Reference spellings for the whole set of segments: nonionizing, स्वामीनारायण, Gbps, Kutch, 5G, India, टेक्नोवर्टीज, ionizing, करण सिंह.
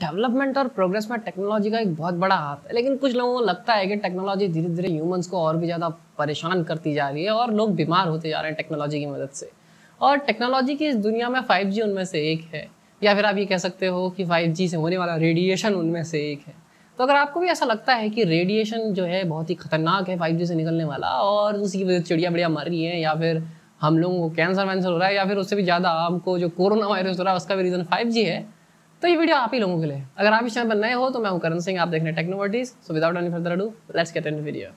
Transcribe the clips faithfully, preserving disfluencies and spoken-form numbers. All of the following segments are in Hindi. डेवलपमेंट और प्रोग्रेस में टेक्नोलॉजी का एक बहुत बड़ा हाथ है, लेकिन कुछ लोगों को लगता है कि टेक्नोलॉजी धीरे धीरे ह्यूमंस को और भी ज़्यादा परेशान करती जा रही है और लोग बीमार होते जा रहे हैं टेक्नोलॉजी की मदद से। और टेक्नोलॉजी की इस दुनिया में फाइव जी उनमें से एक है, या फिर आप ये कह सकते हो कि फाइव जी से होने वाला रेडिएशन उनमें से एक है। तो अगर आपको भी ऐसा लगता है कि रेडिएशन जो है बहुत ही खतरनाक है फाइव जी से निकलने वाला और उसकी वजह से चिड़िया बढ़िया मर रही है या फिर हम लोगों को कैंसर वैंसर हो रहा है या फिर उससे भी ज़्यादा हमको जो कोरोना वायरस हो रहा है उसका भी रीज़न फाइव जी है, तो ये वीडियो आप ही लोगों के लिए। अगर आप इस चैनल पर नए हो तो मैं हूं करण सिंह, आप देख रहे हैं टेक्नोवर्टीज। So without any further ado let's get into video.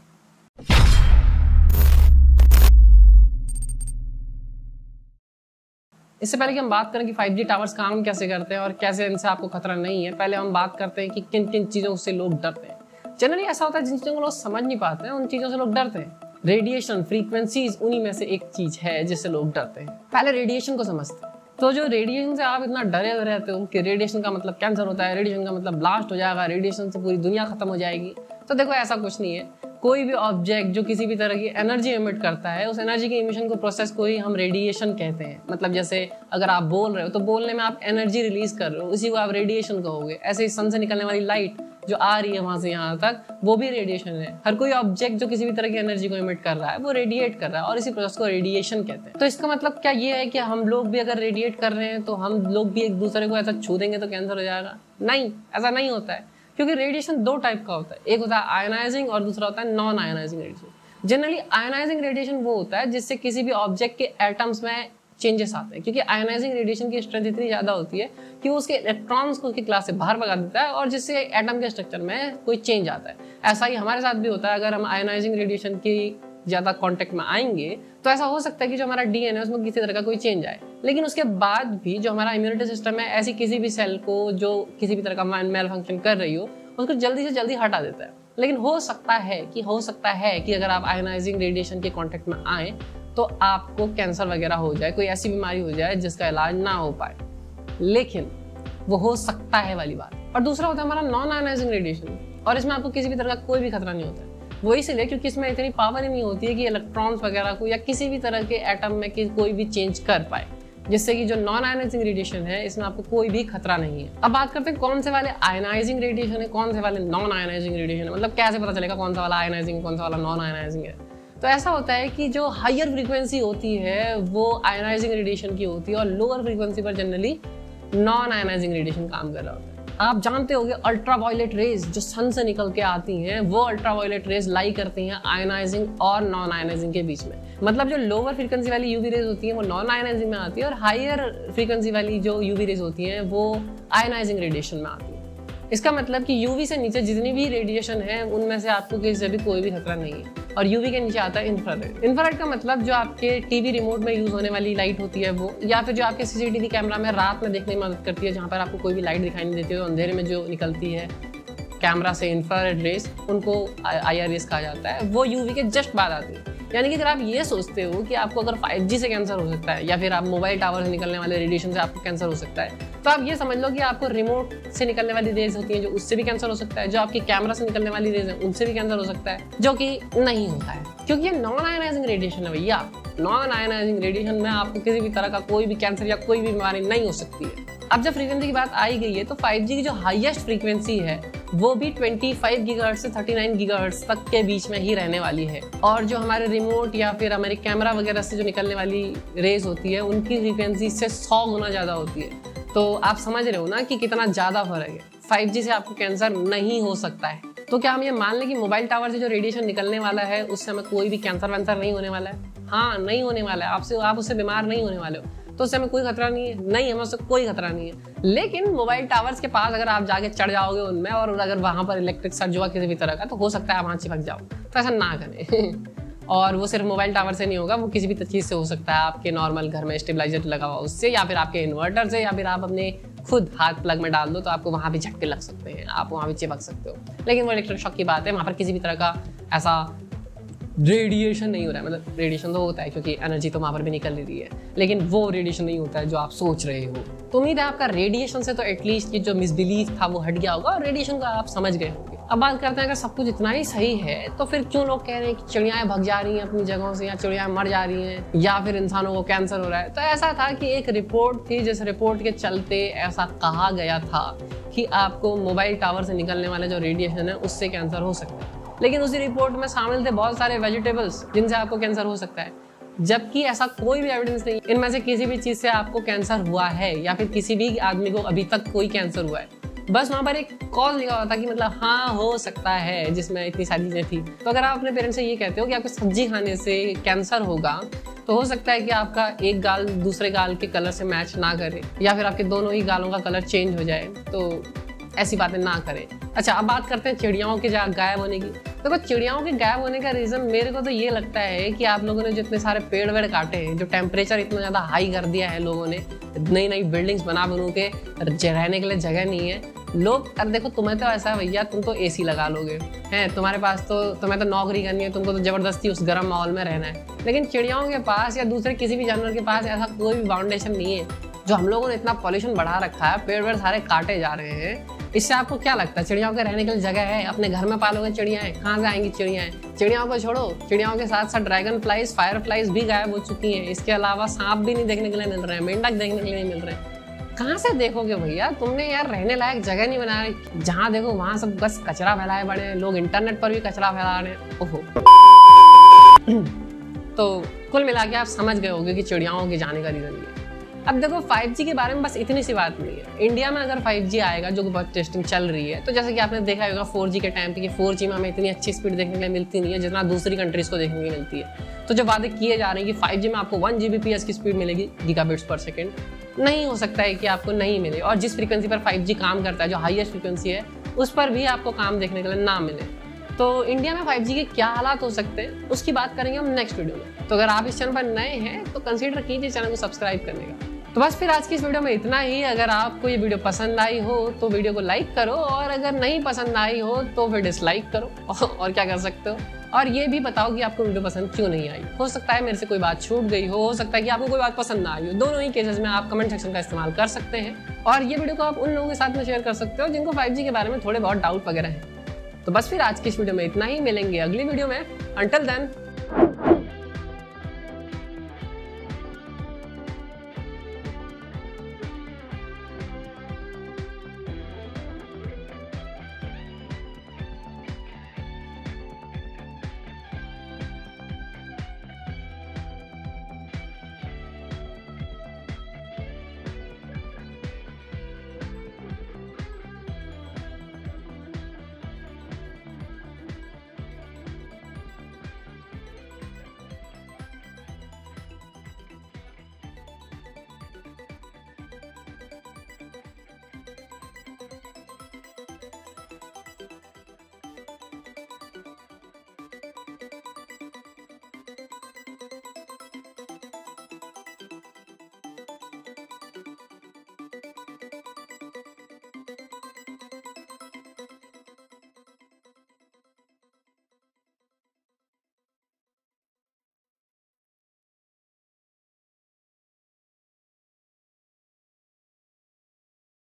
इससे पहले कि हम बात करें कि फाइव जी टावर्स काम कैसे करते हैं और कैसे इनसे आपको खतरा नहीं है, पहले हम बात करते हैं कि किन किन चीज़ों से लोग डरते हैं। जनरली ऐसा होता है जिन चीज़ों को लोग समझ नहीं पाते हैं उन चीज़ों से लोग डरते हैं। रेडिएशन फ्रीक्वेंसीज उन्हीं में से एक चीज़ है जिससे लोग डरते हैं। पहले रेडिएशन को समझते हैं। तो जो रेडिएशन से आप इतना डरे रहते हो कि रेडिएशन का मतलब कैंसर होता है, रेडिएशन का मतलब ब्लास्ट हो जाएगा, रेडिएशन से पूरी दुनिया खत्म हो जाएगी, तो देखो ऐसा कुछ नहीं है। कोई भी ऑब्जेक्ट जो किसी भी तरह की एनर्जी इमिट करता है उस एनर्जी के इमिशन को प्रोसेस को ही हम रेडिएशन कहते हैं। मतलब जैसे अगर आप बोल रहे हो तो बोलने में आप एनर्जी रिलीज कर रहे हो, उसी को आप रेडिएशन कहोगे। ऐसे ही सन से निकलने वाली लाइट जो आ रही है वहाँ से यहाँ तक वो भी रेडिएशन है। हर कोई ऑब्जेक्ट जो किसी भी तरह की एनर्जी को इमिट कर रहा है वो रेडिएट कर रहा है और इसी प्रोसेस को रेडिएशन कहते हैं। तो इसका मतलब क्या ये है कि हम लोग भी अगर रेडिएट कर रहे हैं तो हम लोग भी एक दूसरे को ऐसा छू देंगे तो कैंसर हो जाएगा? नहीं, ऐसा नहीं होता है, क्योंकि रेडिएशन दो टाइप का होता है, एक होता है आयोनाइजिंग और दूसरा होता है non ionizing radiation. Generally ionizing radiation वो होता है जिससे किसी भी ऑब्जेक्ट के एटम्स में चेंजेस आते हैं, क्योंकि आयोनाइजिंग रेडिएशन की स्ट्रेंथ इतनी ज़्यादा होती है कि वो उसके इलेक्ट्रॉन्स को उसकी क्लास से बाहर भगा देता है और जिससे एटम के स्ट्रक्चर में कोई चेंज आता है। ऐसा ही हमारे साथ भी होता है। अगर हम आयोनाइजिंग रेडिएशन की ज़्यादा कांटेक्ट में आएंगे तो ऐसा हो सकता है कि जो हमारा डीएनए है उसमें किसी तरह का कोई चेंज आए, लेकिन उसके बाद भी जो हमारा इम्यूनिटी सिस्टम है ऐसी किसी भी सेल को जो किसी भी तरह का मेल फंक्शन कर रही हो उसको जल्दी से जल्दी हटा देता है। लेकिन हो सकता है कि हो सकता है कि अगर आप आयोनाइजिंग रेडिएशन के कांटेक्ट में आएँ तो आपको कैंसर वगैरह हो जाए, कोई ऐसी बीमारी हो जाए जिसका इलाज ना हो पाए, लेकिन वो हो सकता है वाली बात। और दूसरा होता है हमारा नॉन आयोनाइजिंग रेडिएशन, और इसमें आपको किसी भी तरह का कोई भी खतरा नहीं होता है। वो इसलिए क्योंकि इसमें इतनी पावर ही नहीं होती है कि इलेक्ट्रॉन्स वगैरह को या किसी भी तरह के एटम में कोई भी चेंज कर पाए, जिससे कि जो नॉन आयोनाइजिंग रेडिएशन है इसमें आपको कोई भी खतरा नहीं है। अब बात करते हैं कौन से वाले आयोनाइजिंग रेडिएशन है, कौन से वाले नॉन आयोनाइजिंग रेडिएशन है, मतलब कैसे पता चलेगा कौन सा वाला आयोनाइजिंग कौन सा वाला नॉन आयोनाइजिंग है। तो ऐसा होता है कि जो हायर फ्रीक्वेंसी होती है वो आयोनाइजिंग रेडिएशन की होती है और लोअर फ्रीक्वेंसी पर जनरली नॉन आयोनाइजिंग रेडिएशन काम कर रहा होता है। आप जानते होंगे अल्ट्रावायलेट रेज जो सन से निकल के आती हैं वो अल्ट्रावायलेट रेज लाई करती हैं आयोनाइजिंग और नॉन आयोनाइजिंग के बीच में। मतलब जो लोअर फ्रीक्वेंसी वाली यूवी रेज होती है वो नॉन आयोनाइजिंग में आती है और हायर फ्रीक्वेंसी वाली जो यूवी रेज होती हैं वो आयोनाइजिंग रेडिएशन में आती है। इसका मतलब कि यूवी से नीचे जितनी भी रेडिएशन है उनमें से आपको किसी से भी कोई भी खतरा नहीं है। और यूवी के नीचे आता है इंफ्रारेड। इंफ्रारेड का मतलब जो आपके टीवी रिमोट में यूज होने वाली लाइट होती है वो, या फिर जो आपके सीसीटीवी कैमरा में रात में देखने में मदद करती है, जहाँ पर आपको कोई भी लाइट दिखाई नहीं देती है तो अंधेरे में जो निकलती है कैमरा से इंफ्रारेड रेस, उनको आई आर रेस कहा जाता है। वो यूवी के जस्ट बाद आती है। यानी कि अगर आप ये सोचते हो कि आपको अगर फाइव जी से कैंसर हो सकता है या फिर आप मोबाइल टावर से निकलने वाले रेडिएशन से आपको कैंसर हो सकता है, तो आप ये समझ लो कि आपको रिमोट से निकलने वाली रेज होती है जो उससे भी कैंसर हो सकता है, जो आपकी कैमरा से निकलने वाली रेज है उनसे भी कैंसर हो सकता है, जो कि नहीं होता है क्योंकि ये नॉन आयोनाइजिंग रेडिएशन है। भैया नॉन आयोनाइजिंग रेडिएशन में आपको किसी भी तरह का कोई भी कैंसर या कोई भी बीमारी नहीं हो सकती है। अब जब फ्रीक्वेंसी की बात आई गई है तो फाइव जी की जो हाईएस्ट फ्रीक्वेंसी है वो भी पच्चीस गीगाहर्ट्ज से उनतालीस गीगाहर्ट्ज तक के बीच में ही रहने वाली है, और जो हमारे रिमोट या फिर हमारे कैमरा वगैरह से जो निकलने वाली रेज होती है उनकी फ्रीक्वेंसी से सौ गुना ज़्यादा होती है। तो आप समझ रहे हो ना कि कितना ज़्यादा फर्क है। फाइव जी से आपको कैंसर नहीं हो सकता है। तो क्या हम ये मान लें कि मोबाइल टावर से जो रेडिएशन निकलने वाला है उससे हमें कोई भी कैंसर वैंसर नहीं होने वाला है? हाँ, नहीं होने वाला है। आपसे आप उससे बीमार नहीं होने वाले हो, तो उससे हमें कोई खतरा नहीं है। नहीं, हमें उससे कोई खतरा नहीं है। लेकिन मोबाइल टावर्स के पास अगर आप जाके चढ़ जाओगे उनमें और अगर वहाँ पर इलेक्ट्रिक सर्ज हुआ किसी भी तरह का तो हो सकता है आप वहाँ चिपक जाओ, तो ऐसा ना करें। और वो सिर्फ मोबाइल टावर से नहीं होगा, वो किसी भी चीज़ से हो सकता है। आपके नॉर्मल घर में स्टेबलाइजर लगा हुआ उससे, या फिर आपके इन्वर्टर से, या फिर आप अपने खुद हाथ प्लग में डाल दो तो आपको वहाँ भी झटके लग सकते हैं, आप वहाँ भी चिपक सकते हो। लेकिन वो इलेक्ट्रिक शॉक की बात है, वहाँ पर किसी भी तरह का ऐसा रेडिएशन नहीं हो रहा है। मतलब रेडिएशन तो होता है क्योंकि एनर्जी तो वहाँ पर भी निकल रही है, लेकिन वो रेडिएशन नहीं होता है जो आप सोच रहे हो। तो उम्मीद है आपका रेडिएशन से तो एटलीस्ट ये जो मिसबिलीफ था वो हट गया होगा और रेडिएशन को आप समझ गए होंगे। अब बात करते हैं, अगर सब कुछ इतना ही सही है तो फिर क्यों लोग कह रहे हैं कि चिड़ियाएं भाग जा रही हैं अपनी जगहों से, या चिड़ियाएं मर जा रही हैं, या फिर इंसानों को कैंसर हो रहा है। तो ऐसा था कि एक रिपोर्ट थी जिस रिपोर्ट के चलते ऐसा कहा गया था कि आपको मोबाइल टावर से निकलने वाला जो रेडिएशन है उससे कैंसर हो सकता है, लेकिन उसी रिपोर्ट में शामिल थे बहुत सारे वेजिटेबल्स जिनसे आपको कैंसर हो सकता है, जबकि ऐसा कोई भी एविडेंस नहीं है इनमें से किसी भी चीज़ से आपको कैंसर हुआ है या फिर किसी भी आदमी को अभी तक कोई कैंसर हुआ है। बस वहाँ पर एक कॉज लिखा हुआ था कि मतलब हाँ हो सकता है, जिसमें इतनी सारी चीज़ें थी। तो अगर आप अपने पेरेंट्स से ये कहते हो कि आपको सब्जी खाने से कैंसर होगा, तो हो सकता है कि आपका एक गाल दूसरे गाल के कलर से मैच ना करे, या फिर आपके दोनों ही गालों का कलर चेंज हो जाए, तो ऐसी बातें ना करें। अच्छा, अब बात करते हैं चिड़ियाओं के जहाँ गायब होने की। देखो तो चिड़ियाओं के गायब होने का रीज़न मेरे को तो ये लगता है कि आप लोगों ने जो इतने सारे पेड़ वेड़ काटे हैं, जो टेम्परेचर इतना ज़्यादा हाई कर दिया है लोगों ने, नई नई बिल्डिंग्स बना बनू के रहने के लिए जगह नहीं है लोग। अरे देखो तुम्हें तो ऐसा है भैया, तुम तो एसी लगा लोगे हैं, तुम्हारे पास तो तुम्हें तो नौकरी करनी है, तुमको तो ज़बरदस्ती उस गर्म माहौल में रहना है। लेकिन चिड़ियाओं के पास या दूसरे किसी भी जानवर के पास ऐसा कोई भी फाउंडेशन नहीं है। जो हम लोगों ने इतना पॉल्यूशन बढ़ा रखा है, पेड़ वेड़ सारे काटे जा रहे हैं, इससे आपको क्या लगता है चिड़ियाओं के रहने के लिए जगह है? अपने घर में पालोगे चिड़ियाएं, कहाँ से आएंगी चिड़ियाएं? चिड़ियाओं को छोड़ो, चिड़ियाओं के साथ साथ ड्रैगन फ्लाइज, फायर फ्लाइज भी गायब हो चुकी हैं। इसके अलावा सांप भी नहीं देखने के लिए मिल रहे हैं, मेंढक देखने के लिए नहीं मिल रहे हैं। कहाँ से देखोगे भैया? तुमने यार रहने लायक जगह नहीं बना रही, जहाँ देखो वहाँ सब बस कचरा फैलाए पड़े हैं। लोग इंटरनेट पर भी कचरा फैला रहे हैं। ओहो, तो कुल मिला के आप समझ गए होगे कि चिड़ियाओं के जाने का रीज़न ये। अब देखो फाइव जी के बारे में बस इतनी सी बात नहीं है। इंडिया में अगर फाइव जी आएगा, जो बहुत टेस्टिंग चल रही है, तो जैसे कि आपने देखा होगा फोर जी के टाइम पे कि फोर जी में हमें इतनी अच्छी स्पीड देखने के लिए मिलती नहीं है जितना दूसरी कंट्रीज़ को देखने के मिलती है। तो जो वादे किए जा रहे हैं कि फाइव जी में आपको वन Gbps की स्पीड मिलेगी, गीगाबिट्स पर सेकेंड, नहीं हो सकता है कि आपको नहीं मिले। और जिस फ्रीक्वेंसी पर फाइव जी काम करता है, जो हाईएस्ट फ्रीक्वेंसी है, उस पर भी आपको काम देखने के लिए ना मिले। तो इंडिया में फाइव जी के क्या हालात हो सकते हैं उसकी बात करेंगे हम नेक्स्ट वीडियो में। तो अगर आप इस चैनल पर नए हैं तो कंसीडर कीजिए चैनल को सब्सक्राइब करने का। तो बस फिर आज की इस वीडियो में इतना ही। अगर आपको ये वीडियो पसंद आई हो तो वीडियो को लाइक करो, और अगर नहीं पसंद आई हो तो फिर डिसलाइक करो, और क्या कर सकते हो। और ये भी बताओ कि आपको वीडियो पसंद क्यों नहीं आई। हो सकता है मेरे से कोई बात छूट गई हो, हो सकता है कि आपको कोई बात पसंद ना आई हो। दोनों ही केसेस में आप कमेंट सेक्शन का इस्तेमाल कर सकते हैं, और ये वीडियो को आप उन लोगों के साथ में शेयर कर सकते हो जिनको फाइव जी के बारे में थोड़े बहुत डाउट वगैरह हैं। तो बस फिर आज की इस वीडियो में इतना ही। मिलेंगे अगली वीडियो में। Until then.